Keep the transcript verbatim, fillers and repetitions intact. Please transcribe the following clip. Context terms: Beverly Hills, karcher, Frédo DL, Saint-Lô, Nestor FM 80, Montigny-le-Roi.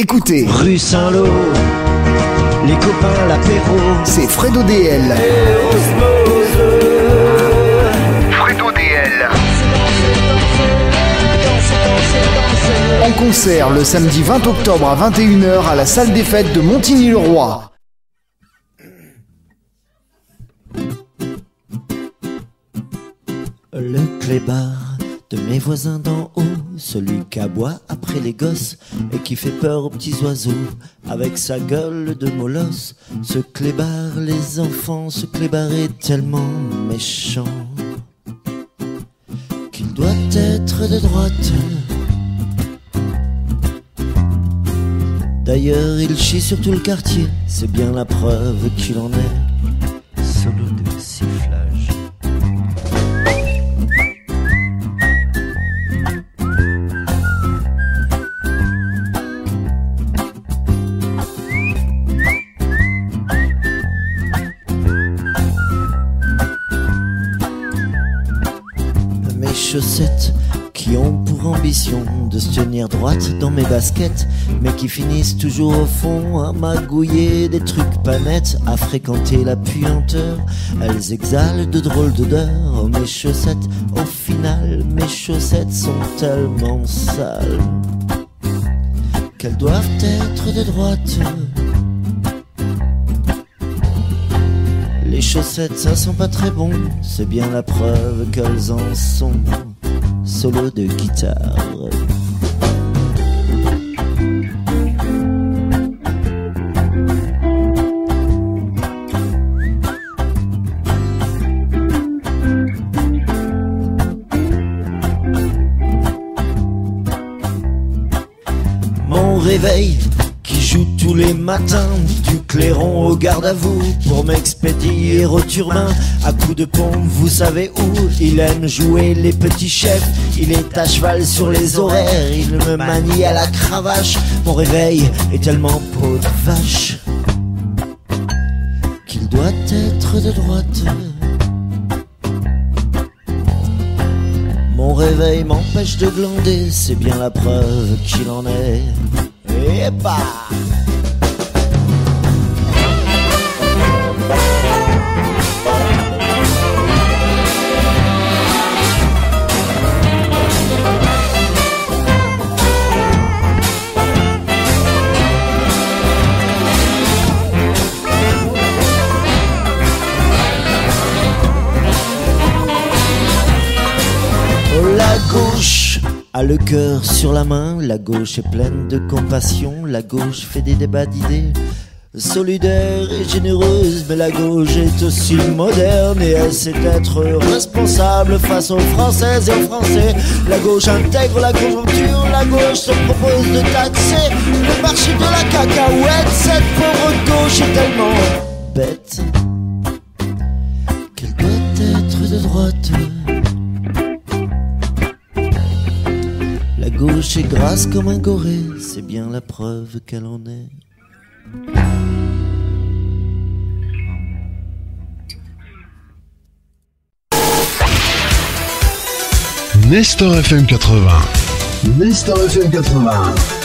écoutez. Rue Saint-Lô, les copains, l'apéro. C'est Frédo D L. Frédo D L. En concert le samedi vingt octobre à vingt et une heures à la salle des fêtes de Montigny-le-Roi. Le clébard de mes voisins d'en haut, celui qui aboie après les gosses et qui fait peur aux petits oiseaux avec sa gueule de molosse. Ce clébard, les enfants, ce clébard est tellement méchant qu'il doit être de droite. D'ailleurs, il chie sur tout le quartier, c'est bien la preuve qu'il en est. Solo de sifflage. Chaussettes qui ont pour ambition de se tenir droite dans mes baskets, mais qui finissent toujours au fond à magouiller des trucs pas nets, à fréquenter la puanteur. Elles exhalent de drôles d'odeurs. Oh, mes chaussettes, au final, mes chaussettes sont tellement sales qu'elles doivent être de droite. Les chaussettes, ça sent pas très bon, c'est bien la preuve qu'elles en sont. Solo de guitare. Mon réveil qui joue tous les matins, du clairon au garde à vous, pour m'expédier au turbin, à coups de pompe, vous savez où. Il aime jouer les petits chefs, il est à cheval sur les horaires, il me manie à la cravache. Mon réveil est tellement peau de vache qu'il doit être de droite. Mon réveil m'empêche de glander, c'est bien la preuve qu'il en est. Et bah gauche a le cœur sur la main, la gauche est pleine de compassion, la gauche fait des débats d'idées, solidaire et généreuse, mais la gauche est aussi moderne et elle sait être responsable face aux Françaises et aux Français. La gauche intègre la conjoncture, la gauche se propose de taxer le marché de la cacahuète. Cette pauvre gauche est tellement bête qu'elle doit être de droite. La gauche est grasse comme un goré, c'est bien la preuve qu'elle en est. Nestor F M quatre-vingts. Nestor F M quatre-vingts.